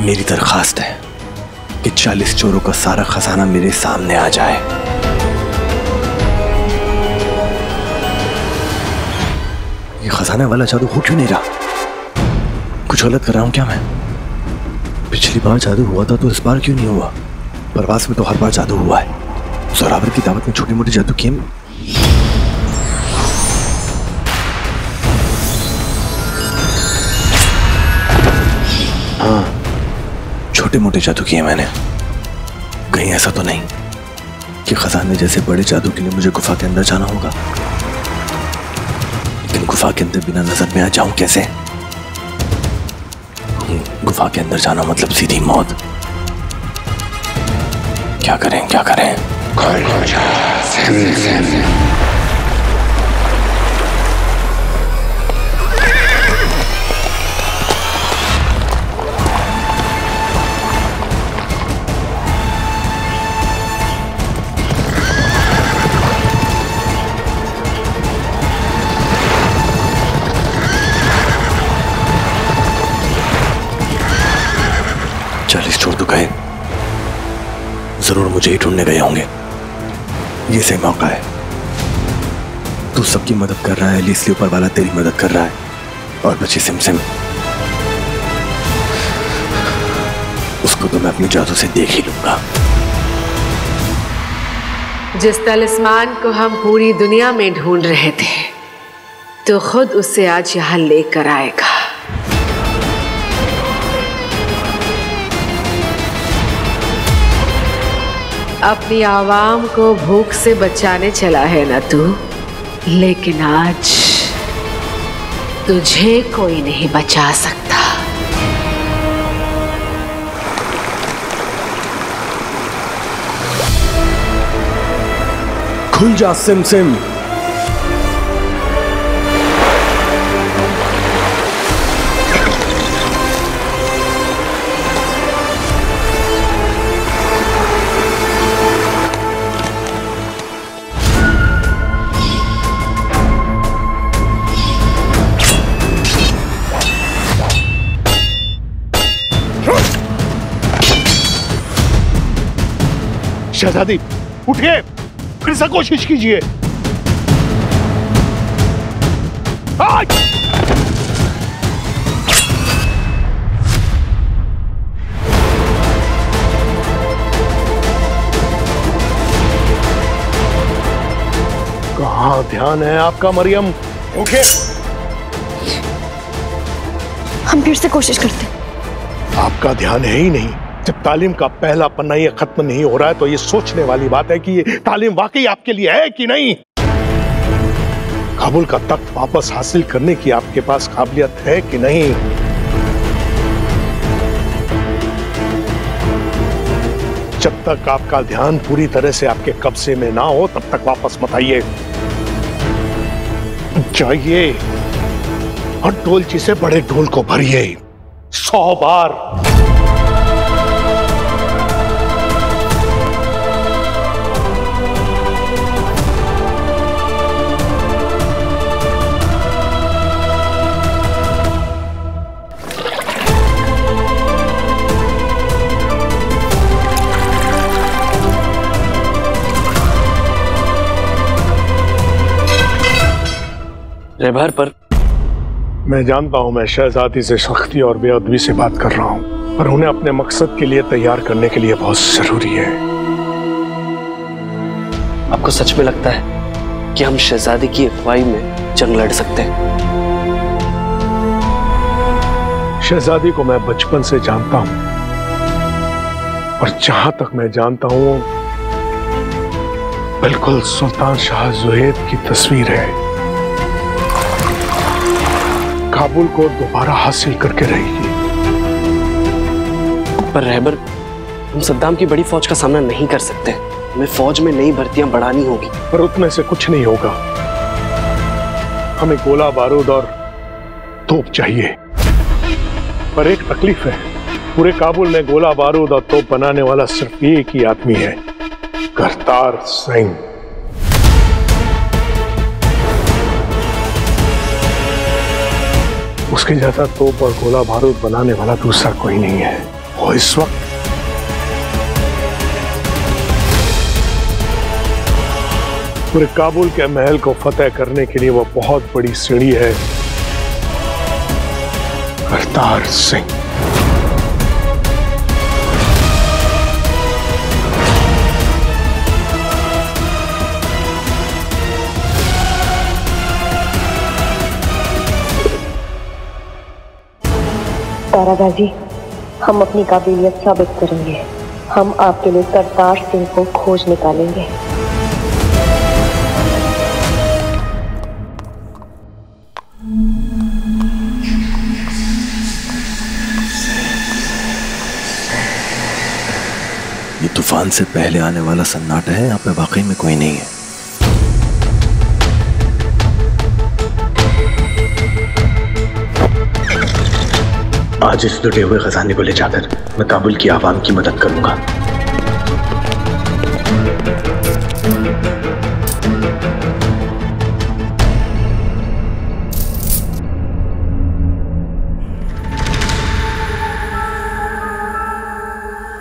मेरी दरख्वास्त है कि 40 चोरों का सारा खजाना मेरे सामने आ जाए। ये खजाने वाला जादू हो क्यों नहीं रहा? कुछ गलत कर रहा हूं क्या मैं? पिछली बार जादू हुआ था तो इस बार क्यों नहीं हुआ? प्रवास में तो हर बार जादू हुआ है। जोरावर की दावत में छोटे मोटे जादू किए। हाँ, छोटे मोटे जादू किए मैंने। कहीं ऐसा तो नहीं कि खजाने जैसे बड़े जादू के लिए मुझे गुफा के अंदर जाना होगा? लेकिन गुफा के अंदर बिना नजर में आ जाऊं कैसे? गुफा के अंदर जाना मतलब सीधी मौत। क्या करें क्या करें? जरूर मुझे ही ढूंढने गए होंगे। ये सही मौका है। तू सबकी मदद कर रहा है इसलिए ऊपर वाला तेरी मदद कर रहा है। और बची सिमसिम, उसको तो मैं अपने जादू से देख ही लूंगा। जिस तलिस्मान को हम पूरी दुनिया में ढूंढ रहे थे, तो खुद उससे आज यहाँ लेकर आएगा। अपनी आवाम को भूख से बचाने चला है ना तू, लेकिन आज तुझे कोई नहीं बचा सकता। खुल जा सिमसिम। शहजादी उठिए, फिर से कोशिश कीजिए। कहाँ ध्यान है आपका मरियम? उठिए, हम फिर से कोशिश करते। आपका ध्यान है ही नहीं। जब तालीम का पहला पन्ना ये खत्म नहीं हो रहा है तो ये सोचने वाली बात है कि ये तालीम वाकई आपके लिए है कि नहीं। काबुल का तख्त वापस हासिल करने की आपके पास काबिलियत है कि नहीं। जब तक आपका ध्यान पूरी तरह से आपके कब्जे में ना हो तब तक वापस मत आइए। जाइए और डोलची से बड़े डोल को भरिए 100 बार। रहबर पर मैं जानता हूं मैं शहजादी से सख्ती और बेअदबी से बात कर रहा हूं, पर उन्हें अपने मकसद के लिए तैयार करने के लिए बहुत जरूरी है। आपको सच में लगता है कि हम शहजादी की अगुवाई में जंग लड़ सकते हैं? शहजादी को मैं बचपन से जानता हूं और जहां तक मैं जानता हूं बिल्कुल सुल्तान शाह जुहैद की तस्वीर है। काबुल को दोबारा हासिल करके रहेगी। पर रहबर, हम सद्दाम की बड़ी फौज का सामना नहीं कर सकते। हमें फौज में नई भर्तियां बढ़ानी होगी। पर उतने से कुछ नहीं होगा। हमें गोला बारूद और तोप चाहिए। पर एक तकलीफ है, पूरे काबुल में गोला बारूद और तोप बनाने वाला सिर्फ एक ही आदमी है, करतार सिंह। उसके जैसा तोप और गोला बारूद बनाने वाला दूसरा कोई नहीं है। और इस वक्त पूरे काबुल के महल को फतेह करने के लिए वह बहुत बड़ी सीढ़ी है, करतार सिंह। दादाजी, हम अपनी काबिलियत साबित करेंगे। हम आपके लिए करतार सिंह को खोज निकालेंगे। ये तूफान से पहले आने वाला सन्नाटा है, यहाँ पे वाकई में कोई नहीं है। आज इस लुटे हुए खजाने को ले जाकर मैं काबुल की आवाम की मदद करूंगा।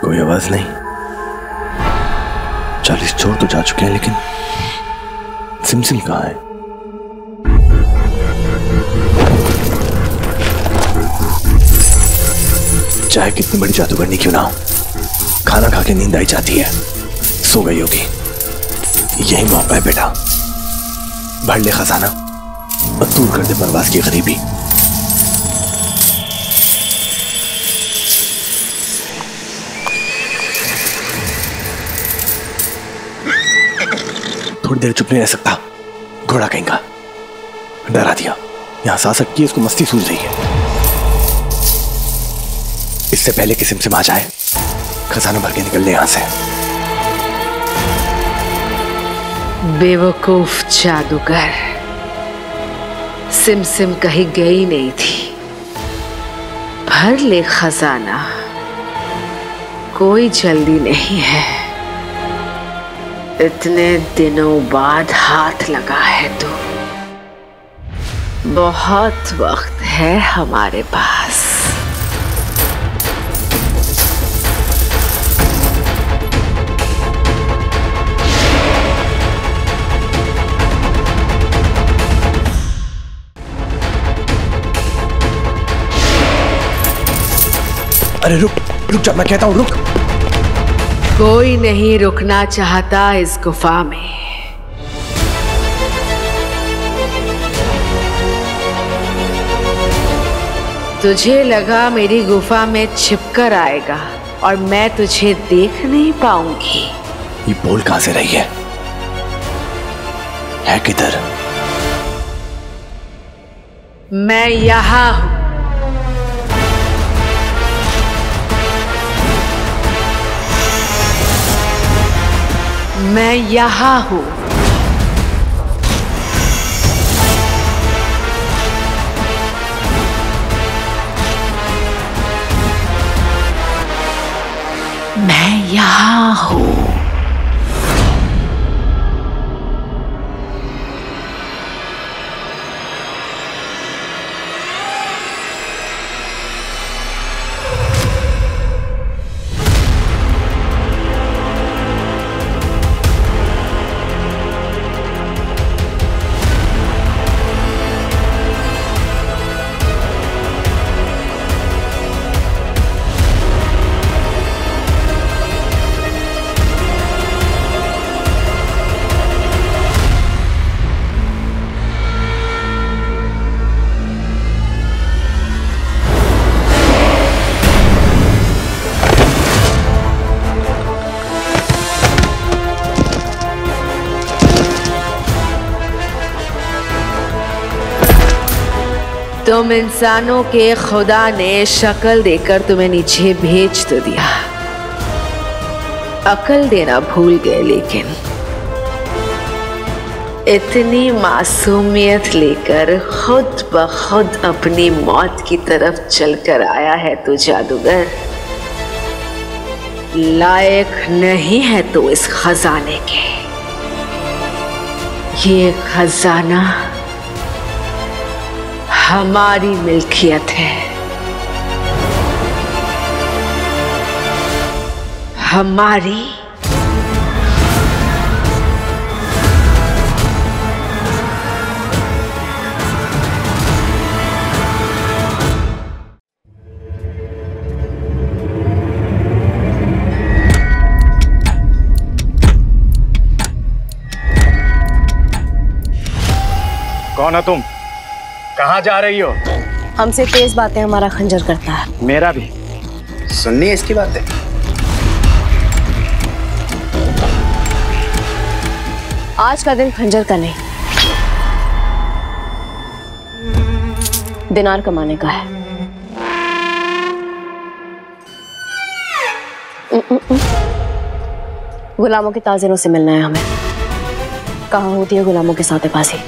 कोई आवाज नहीं। 40 चोर तो जा चुके हैं, लेकिन सिमसिम कहाँ है? चाहे कितनी बड़ी जादूगरनी क्यों ना हो, खाना खा के नींद आई जाती है। सो गई होगी। यही मौका है बेटा, भर ले खजाना और दूर कर दे परवाज की गरीबी। थोड़ी देर चुप नहीं रह सकता। घोड़ा कहेंगा, डरा दिया। यहां सांस अटकी है, उसको मस्ती सूझ रही है। इससे पहले कि सिमसिम आ जाए, खजाना भर के निकल ले यहां से। बेवकूफ जादूगर, सिमसिम कहीं गई नहीं थी। भर ले खजाना, कोई जल्दी नहीं है। इतने दिनों बाद हाथ लगा है तो बहुत वक्त है हमारे पास। अरे रुक रुक जा, मैं कहता हूँ रुक। कोई नहीं रुकना चाहता इस गुफा में। तुझे लगा मेरी गुफा में छिपकर आएगा और मैं तुझे देख नहीं पाऊंगी। ये बोल कहां से रही है किधर? मैं यहाँ हूं। मैं यहाँ हूँ। मैं यहाँ हूँ। तुम इंसानों के खुदा ने शक्ल देकर तुम्हें नीचे भेज तो दिया, अकल देना भूल गए। लेकिन इतनी मासूमियत लेकर खुद ब खुद अपनी मौत की तरफ चलकर आया है तू जादूगर। लायक नहीं है तू इस खजाने के। ये खजाना हमारी मिल्कियत है। हमारी कौन है तुम? कहाँ जा रही हो? हमसे तेज बातें हमारा खंजर करता है। मेरा भी। सुननी है इसकी बातें। आज का दिन खंजर का नहीं, दिनार कमाने का है। गुलामों के ताजिरों से मिलना है हमें। कहाँ होती है गुलामों के सौदेबाजी?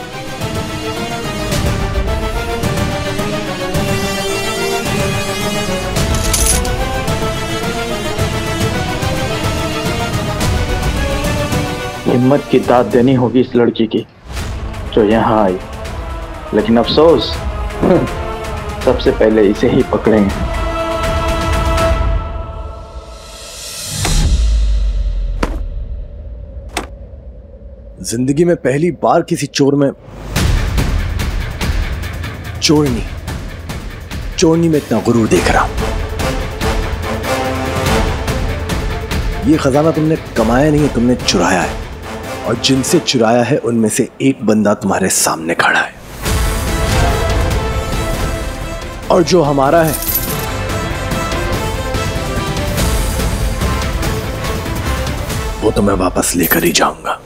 हिम्मत की दाद देनी होगी इस लड़की की जो यहाँ आई, लेकिन अफसोस सबसे पहले इसे ही पकड़ेंगे। जिंदगी में पहली बार किसी चोरनी में इतना गुरूर देख रहा हूं। ये खजाना तुमने कमाया नहीं है, तुमने चुराया है, और जिनसे चुराया है उनमें से एक बंदा तुम्हारे सामने खड़ा है, और जो हमारा है वो तो मैं वापस लेकर ही जाऊंगा।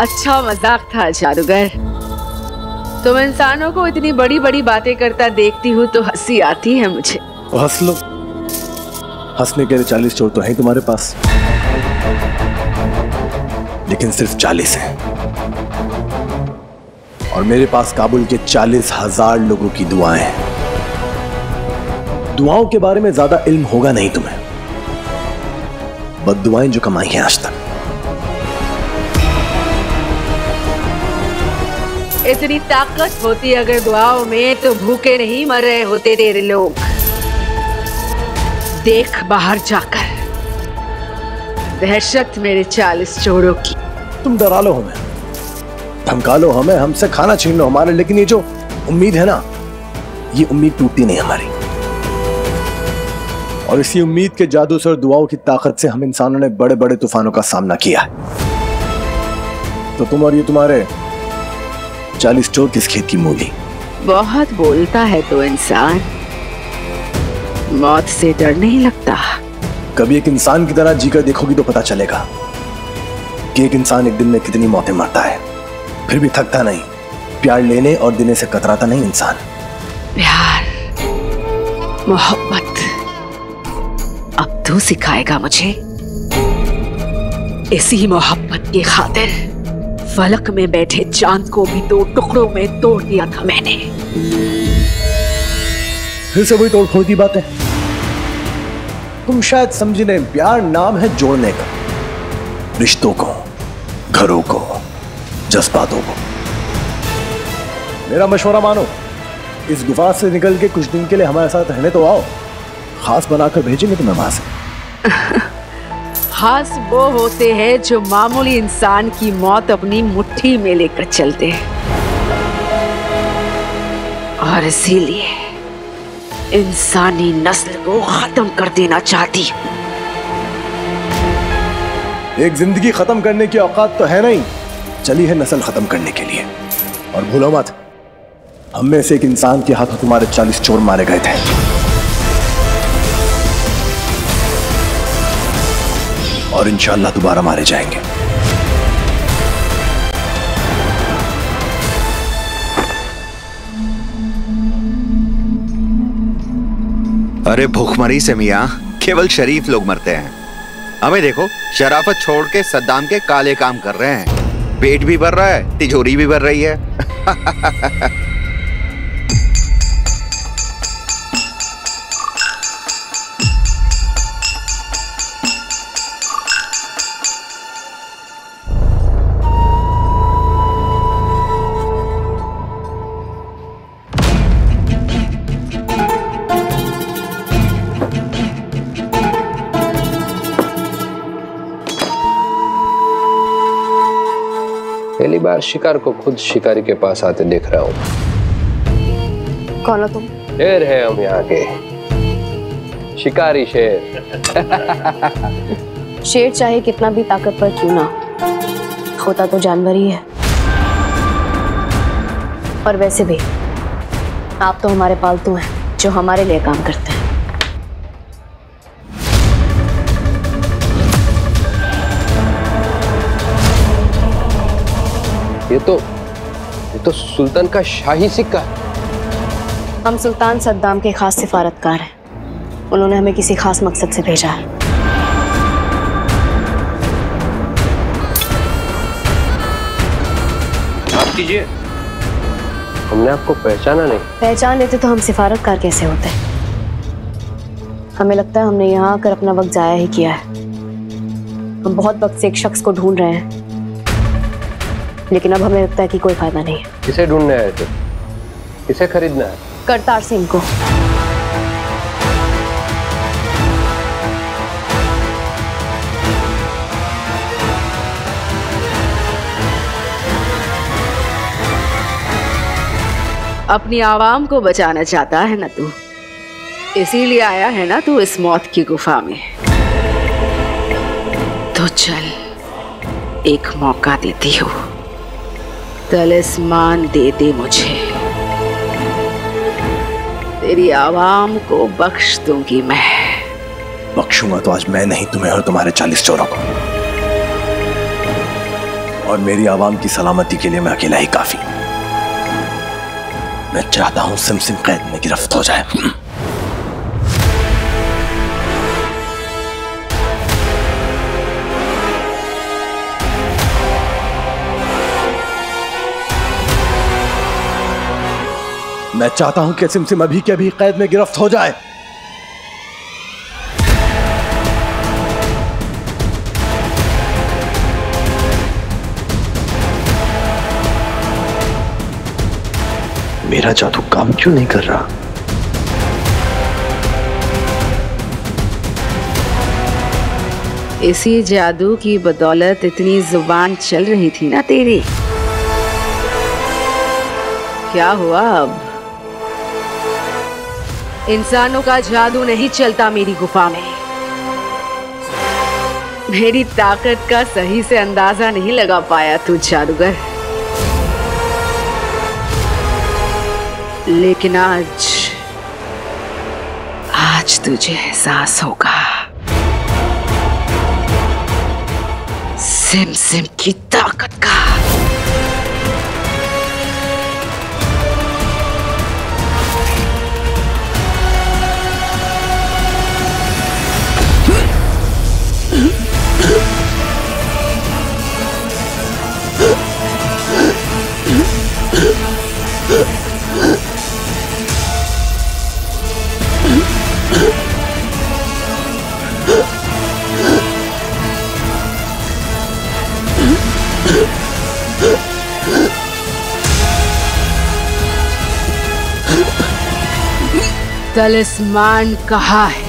अच्छा मजाक था जादूगर। तुम इंसानों को इतनी बड़ी बड़ी बातें करता देखती हूँ तो हंसी आती है मुझे। हंस लो, हंसने के लिए 40 चोर तो हैं तुम्हारे पास, लेकिन सिर्फ 40 हैं, और मेरे पास काबुल के 40,000 लोगों की दुआएं हैं। दुआओं के बारे में ज्यादा इल्म होगा नहीं तुम्हें, बद्दुआएं जो कमाई हैं आज तक। इतनी ताकत होती अगर दुआओं में तो भूखे नहीं मर रहे होते तेरे लोग। देख बाहर जाकर दहशत मेरे 40 चोरों की। तुम डरा लो हमें, धमका लो हमें, हमसे खाना छीन लो हमारे, लेकिन ये जो उम्मीद है ना, ये उम्मीद टूटती नहीं हमारी। और इसी उम्मीद के जादू से और दुआओं की ताकत से हम इंसानों ने बड़े बड़े तूफानों का सामना किया। तो तुम और ये तुम्हारे 40 चोर किस खेत की मूली? बहुत बोलता है तो इंसान मौत से डर नहीं लगता। कभी एक इंसान की तरह जीकर देखोगी तो पता चलेगा कि एक इंसान एक दिन में कितनी मौतें मरता है, फिर भी थकता नहीं, प्यार लेने और देने से कतराता नहीं इंसान। प्यार मोहब्बत अब तू सिखाएगा मुझे। इसी मोहब्बत की खातिर फलक में बैठे चांद को भी 2 टुकड़ों में तोड़ दिया था मैंने। फिर से वही तोड़ फोड़ की बात है। तुम शायद समझी नहीं, प्यार नाम है जोड़ने का, रिश्तों को, घरों को, जज्बातों को। मेरा मशवरा मानो, इस गुफा से निकल के कुछ दिन के लिए हमारे साथ रहने तो आओ। खास बनाकर भेजेंगे तुम्हें वहां से। खास वो होते हैं जो मामूली इंसान की मौत अपनी मुट्ठी में लेकर चलते हैं, और इसीलिए इंसानी नस्ल को खत्म कर देना चाहती। एक जिंदगी खत्म करने की औकात तो है नहीं, चली है नस्ल खत्म करने के लिए। और भूलो मत, हम में से एक इंसान के हाथों तुम्हारे 40 चोर मारे गए थे, और इंशाल्लाह दोबारा मारे जाएंगे। अरे भूखमरी से मियां केवल शरीफ लोग मरते हैं। हमें देखो, शराफत छोड़ के सद्दाम के काले काम कर रहे हैं। पेट भी भर रहा है, तिजोरी भी भर रही है। पहली बार शिकार को खुद शिकारी के पास आते देख रहा हूँ। कौन हो तुम? शेर है हम यहाँ के, शिकारी शेर। शेर चाहे कितना भी ताकतवर क्यों ना, होता तो जानवर ही है। पर वैसे भी आप तो हमारे पालतू हैं जो हमारे लिए काम करते हैं। ये तो सुल्तान का शाही सिक्का। हम सुल्तान सद्दाम के खास सिफारतकार हैं। उन्होंने हमें किसी खास मकसद से भेजा है। माफ कीजिए, हमने आपको पहचाना नहीं। पहचान लेते तो हम सिफारतकार कैसे होते? हमें लगता है हमने यहाँ आकर अपना वक्त जाया ही किया है। हम बहुत वक्त से एक शख्स को ढूंढ रहे हैं, लेकिन अब हमें लगता है कि कोई फायदा नहीं है। किसे ढूंढने आए थे? किसे खरीदना है? करतार सिंह को। अपनी आवाम को बचाना चाहता है ना तू, इसीलिए आया है ना तू इस मौत की गुफा में। तो चल, एक मौका देती हो, तलिस्मान दे दे मुझे, तेरी आवाम को बख्श दूंगी मैं। बख्शूंगा तो आज मैं नहीं, तुम्हें और तुम्हारे 40 चोरों को। और मेरी आवाम की सलामती के लिए मैं अकेला ही काफी। मैं चाहता हूं सिमसिम कैद में गिरफ्त हो जाए। मैं चाहता हूं कि सिमसिम अभी के अभी कैद में गिरफ्त हो जाए। मेरा जादू काम क्यों नहीं कर रहा? इसी जादू की बदौलत इतनी जुबान चल रही थी ना तेरी। क्या हुआ अब? इंसानों का जादू नहीं चलता मेरी गुफा में। मेरी ताकत का सही से अंदाजा नहीं लगा पाया तू जादूगर, लेकिन आज तुझे एहसास होगा सिमसिम की ताकत का। तलिस्मान कहाँ है?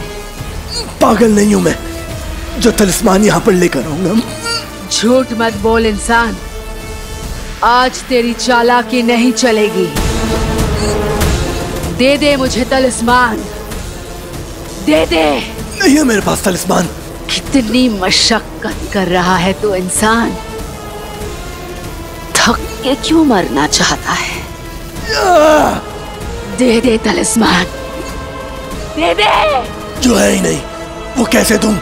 पागल नहीं हूं मैं जो तलिस्मान यहाँ पर लेकर आऊंगा। झूठ मत बोल इंसान, आज तेरी चालाकी नहीं चलेगी। दे दे मुझे तलिस्मान, दे दे। नहीं है मेरे पास तलिस्मान। कितनी मशक्कत कर रहा है तू इंसान, थक के क्यों मरना चाहता है? दे दे तलिस्मान, दे दे। जो है ही नहीं वो कैसे दूं?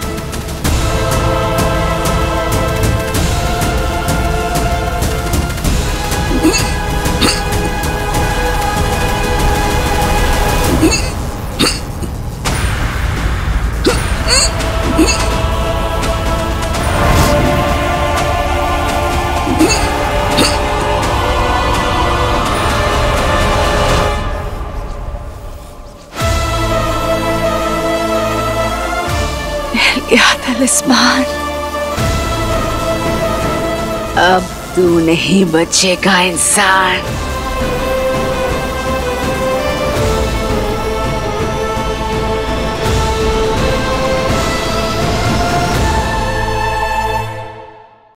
तलिस्मान, अब तू नहीं बचेगा इंसान।